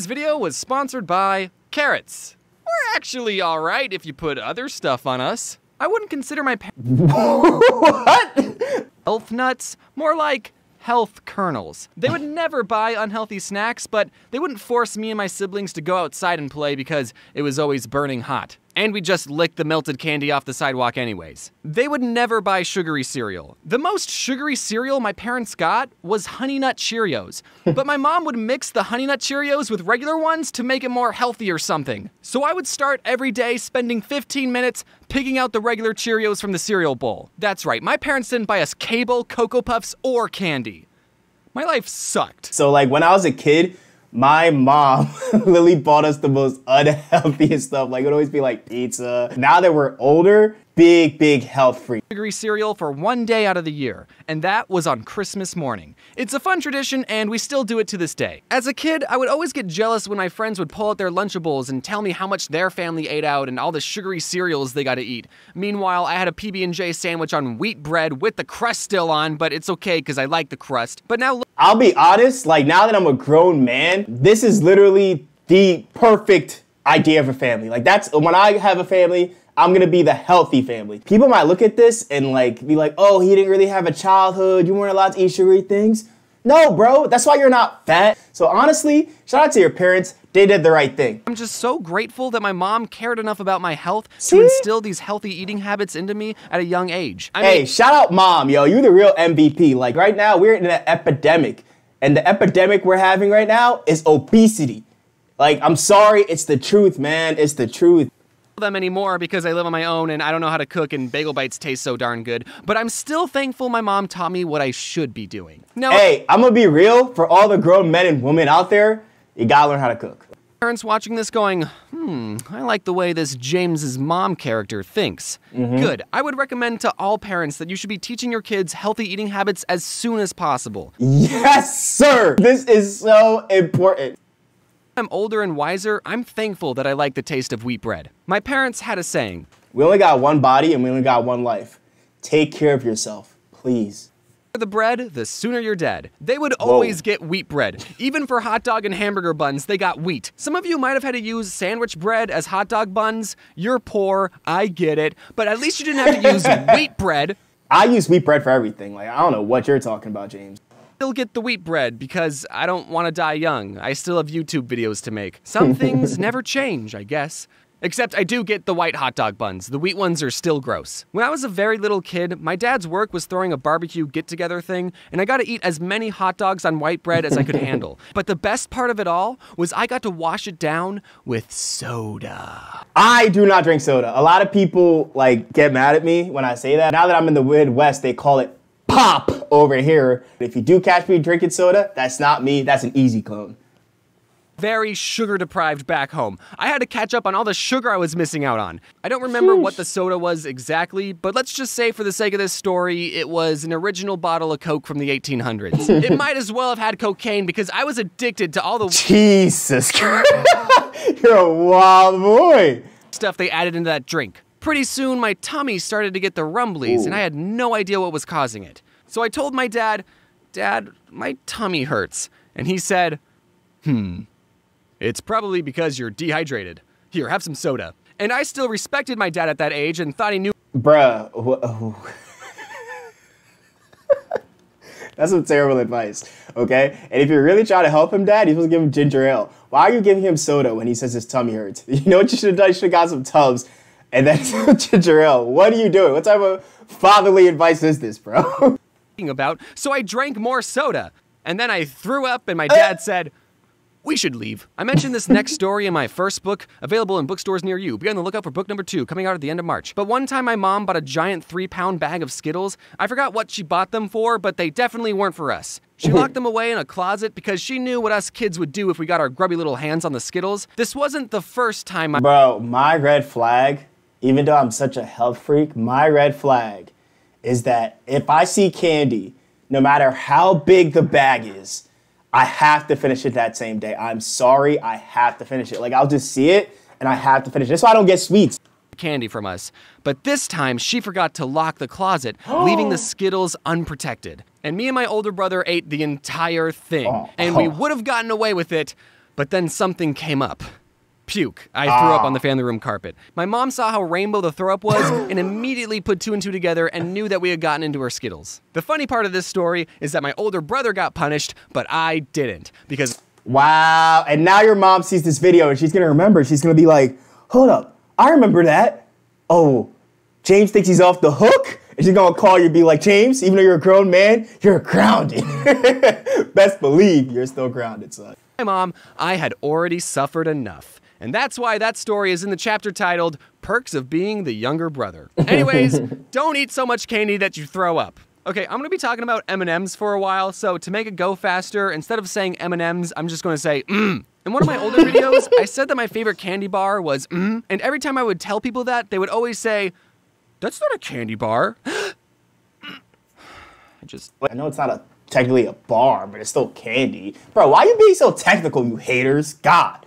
Today's video was sponsored by Carrots. We're actually all right if you put other stuff on us. I wouldn't consider my What? Health nuts, more like health kernels. They would never buy unhealthy snacks, but they wouldn't force me and my siblings to go outside and play because it was always burning hot. And we just licked the melted candy off the sidewalk anyways. They would never buy sugary cereal. The most sugary cereal my parents got was Honey Nut Cheerios, but my mom would mix the Honey Nut Cheerios with regular ones to make it more healthy or something. So I would start every day spending 15 minutes picking out the regular Cheerios from the cereal bowl. That's right, my parents didn't buy us cable, Cocoa Puffs, or candy. My life sucked. So like when I was a kid, my mom literally bought us the most unhealthy stuff. Like it would always be like pizza. Now that we're older, big health freak. Sugary cereal for one day out of the year, and that was on Christmas morning. It's a fun tradition and we still do it to this day. As a kid, I would always get jealous when my friends would pull out their Lunchables and tell me how much their family ate out and all the sugary cereals they got to eat. Meanwhile, I had a PB&J sandwich on wheat bread with the crust still on, but it's okay because I like the crust. But now I'll be honest, like now that I'm a grown man, this is literally the perfect idea of a family. Like that's when I have a family, I'm gonna be the healthy family. People might look at this and like be like, oh, he didn't really have a childhood. You weren't allowed to eat sugary things. No, bro, that's why you're not fat. So honestly, shout out to your parents. They did the right thing. I'm just so grateful that my mom cared enough about my health to instill these healthy eating habits into me at a young age. Hey, shout out mom, yo, you the real MVP. Like right now we're in an epidemic, and the epidemic we're having right now is obesity. Like, I'm sorry, it's the truth, man, it's the truth. Them anymore because I live on my own and I don't know how to cook and bagel bites taste so darn good, but I'm still thankful my mom taught me what I should be doing. Now, hey, I'm gonna be real for all the grown men and women out there, you gotta learn how to cook. Parents watching this going, I like the way this James's mom character thinks. Good. I would recommend to all parents that you should be teaching your kids healthy eating habits as soon as possible. Yes, sir! This is so important. I'm older and wiser, I'm thankful that I like the taste of wheat bread. My parents had a saying. We only got one body and we only got one life. Take care of yourself, please. The bread, the sooner you're dead. They would always get wheat bread. Even for hot dog and hamburger buns, they got wheat. Some of you might have had to use sandwich bread as hot dog buns. You're poor, I get it. But at least you didn't have to use wheat bread. I use wheat bread for everything. Like, I don't know what you're talking about, James. Still get the wheat bread because I don't want to die young. I still have YouTube videos to make. Some things never change, I guess. Except I do get the white hot dog buns. The wheat ones are still gross. When I was a very little kid, my dad's work was throwing a barbecue get-together thing, and I got to eat as many hot dogs on white bread as I could handle. But the best part of it all was I got to wash it down with soda. I do not drink soda. A lot of people like get mad at me when I say that. Now that I'm in the Midwest, they call it pop over here. If you do catch me drinking soda, that's not me, that's an easy clone. Very sugar deprived back home. I had to catch up on all the sugar I was missing out on. I don't remember what the soda was exactly, but let's just say for the sake of this story, it was an original bottle of Coke from the 1800s. It might as well have had cocaine because I was addicted to all the- Jesus Christ, you're a wild boy. Stuff they added into that drink. Pretty soon, my tummy started to get the rumblies, and I had no idea what was causing it. So I told my dad, Dad, my tummy hurts. And he said, it's probably because you're dehydrated. Here, have some soda. And I still respected my dad at that age and thought he knew- Bruh, that's some terrible advice, okay? And if you're really trying to help him, Dad, you're supposed to give him ginger ale. Why are you giving him soda when he says his tummy hurts? You know what you should have done? You should have got some Tubs. And that's ginger ale. What are you doing? What type of fatherly advice is this, bro? About. So I drank more soda. And then I threw up and my dad said, we should leave. I mentioned this next story in my first book, available in bookstores near you. Be on the lookout for book number 2, coming out at the end of March. But one time my mom bought a giant 3-pound bag of Skittles. I forgot what she bought them for, but they definitely weren't for us. She locked them away in a closet because she knew what us kids would do if we got our grubby little hands on the Skittles. This wasn't the first time I- Bro, my red flag, even though I'm such a health freak, my red flag is that if I see candy, no matter how big the bag is, I have to finish it that same day. I'm sorry, I have to finish it. Like, I'll just see it, and I have to finish it. That's why I don't get sweets. Candy from us. But this time, she forgot to lock the closet, leaving the Skittles unprotected. And me and my older brother ate the entire thing. And we would have gotten away with it, But then something came up. Puke. I threw up on the family room carpet. My mom saw how rainbow the throw up was and immediately put two and two together and knew that we had gotten into her Skittles. The funny part of this story is that my older brother got punished, but I didn't because... Wow, and now your mom sees this video and she's gonna remember. She's gonna be like, hold up, I remember that. Oh, James thinks he's off the hook? And she's gonna call you and be like, James, even though you're a grown man, you're grounded. Best believe you're still grounded, son. My mom, I had already suffered enough. And that's why that story is in the chapter titled, Perks of Being the Younger Brother. Anyways, don't eat so much candy that you throw up. Okay, I'm gonna be talking about M&Ms for a while, so to make it go faster, instead of saying M&Ms, I'm just gonna say, mmm. In one of my older videos, I said that my favorite candy bar was mmm, and every time I would tell people that, they would always say, that's not a candy bar. I know it's not technically a bar, but it's still candy. Bro, why are you being so technical, you haters? God. I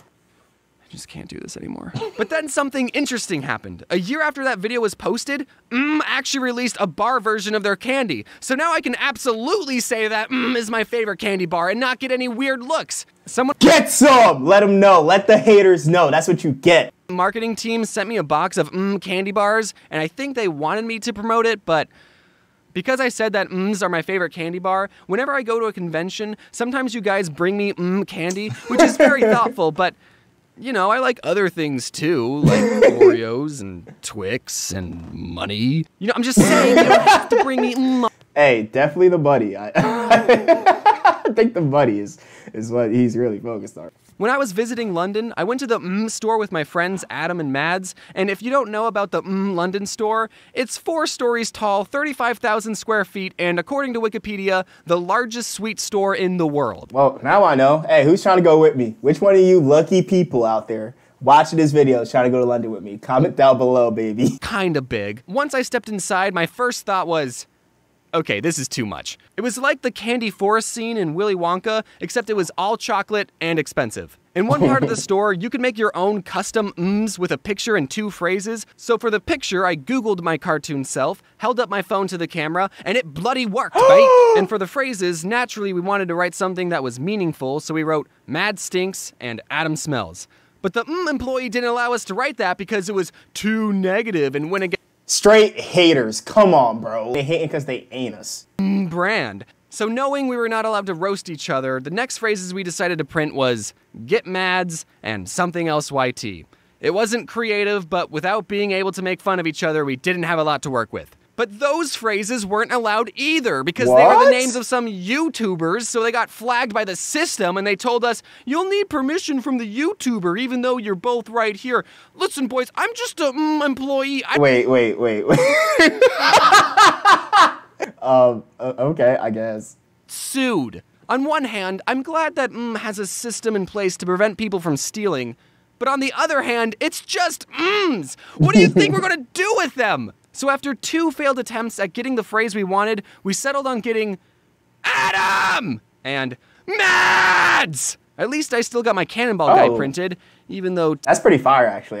just can't do this anymore. But then something interesting happened. A year after that video was posted, Mmm actually released a bar version of their candy. So now I can absolutely say that Mmm is my favorite candy bar and not get any weird looks. Someone get some! Let them know. Let the haters know. That's what you get. Marketing team sent me a box of Mmm candy bars, and I think they wanted me to promote it, but because I said that Mms are my favorite candy bar, whenever I go to a convention, sometimes you guys bring me Mmm candy, which is very thoughtful, but you know, I like other things too, like Oreos and Twix and money. You know, I'm just saying, you don't have to bring me Mmm. Hey, definitely the buddy. I think the buddy is what he's really focused on. When I was visiting London, I went to the Mmm store with my friends Adam and Mads, and if you don't know about the Mmm London store, it's 4 stories tall, 35,000 square feet, and according to Wikipedia, the largest sweet store in the world. Well, now I know. Hey, who's trying to go with me? Which one of you lucky people out there watching this video is trying to go to London with me? Comment down below, baby. Kinda big. Once I stepped inside, my first thought was, okay, this is too much. It was like the candy forest scene in Willy Wonka, except it was all chocolate and expensive. In one part of the store, you could make your own custom mms with a picture and 2 phrases. So for the picture, I Googled my cartoon self, held up my phone to the camera, and it bloody worked, right? And for the phrases, naturally, we wanted to write something that was meaningful, so we wrote, Mad Stinks and Adam Smells. But the employee didn't allow us to write that because it was too negative and went against straight haters, come on, bro. They hate it because they ain't us. Brand. So knowing we were not allowed to roast each other, the next phrases we decided to print was, get Mads and something else YT. It wasn't creative, but without being able to make fun of each other, we didn't have a lot to work with. But those phrases weren't allowed either because what? They were the names of some YouTubers, so they got flagged by the system and they told us, you'll need permission from the YouTuber even though you're both right here. Listen, boys, I'm just a employee. Wait. Okay, I guess. Sued. On one hand, I'm glad that has a system in place to prevent people from stealing, but on the other hand, it's just mms. What do you think we're gonna do with them? So after 2 failed attempts at getting the phrase we wanted, we settled on getting Adam and Mads. At least I still got my cannonball guy printed, even though that's pretty fire actually.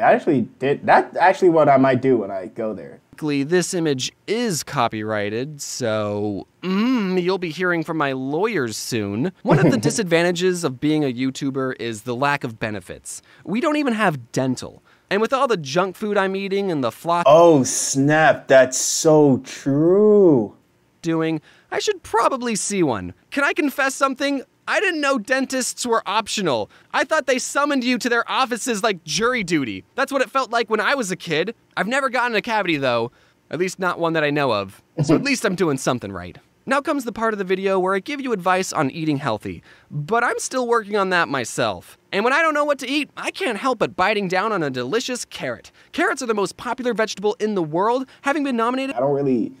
That's actually what I might do when I go there. This image is copyrighted, so you'll be hearing from my lawyers soon. One of the disadvantages of being a YouTuber is the lack of benefits. We don't even have dental. And with all the junk food I'm eating and the flop- Oh snap, that's so true. Doing, I should probably see one. Can I confess something? I didn't know dentists were optional. I thought they summoned you to their offices like jury duty. That's what it felt like when I was a kid. I've never gotten a cavity though, at least not one that I know of. So at least I'm doing something right. Now comes the part of the video where I give you advice on eating healthy, but I'm still working on that myself. And when I don't know what to eat, I can't help but biting down on a delicious carrot. Carrots are the most popular vegetable in the world, having been nominated. I don't really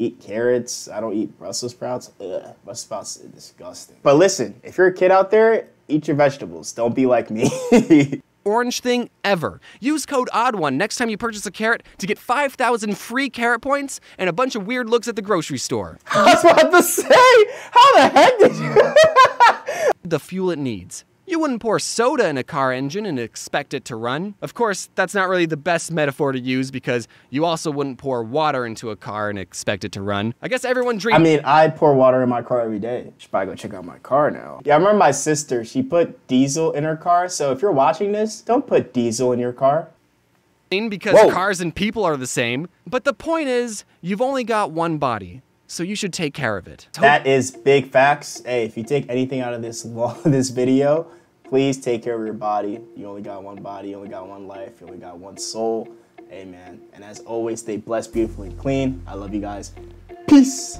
eat carrots. I don't eat Brussels sprouts. Ugh, Brussels sprouts are disgusting. But listen, if you're a kid out there, eat your vegetables. Don't be like me. Orange thing ever. Use code ODD1 next time you purchase a carrot to get 5,000 free carrot points and a bunch of weird looks at the grocery store. I was about to say, how the heck did you? The fuel it needs. You wouldn't pour soda in a car engine and expect it to run. Of course, that's not really the best metaphor to use because you also wouldn't pour water into a car and expect it to run. I guess everyone dreams. I mean, I pour water in my car every day. Should probably go check out my car now. Yeah, I remember my sister, she put diesel in her car. So if you're watching this, don't put diesel in your car. Because Whoa. Cars and people are the same. But the point is, you've only got one body. So you should take care of it. That is big facts. Hey, if you take anything out of this video, please take care of your body. You only got one body, you only got one life, you only got one soul. Amen. And as always, stay blessed, beautiful, and clean. I love you guys. Peace.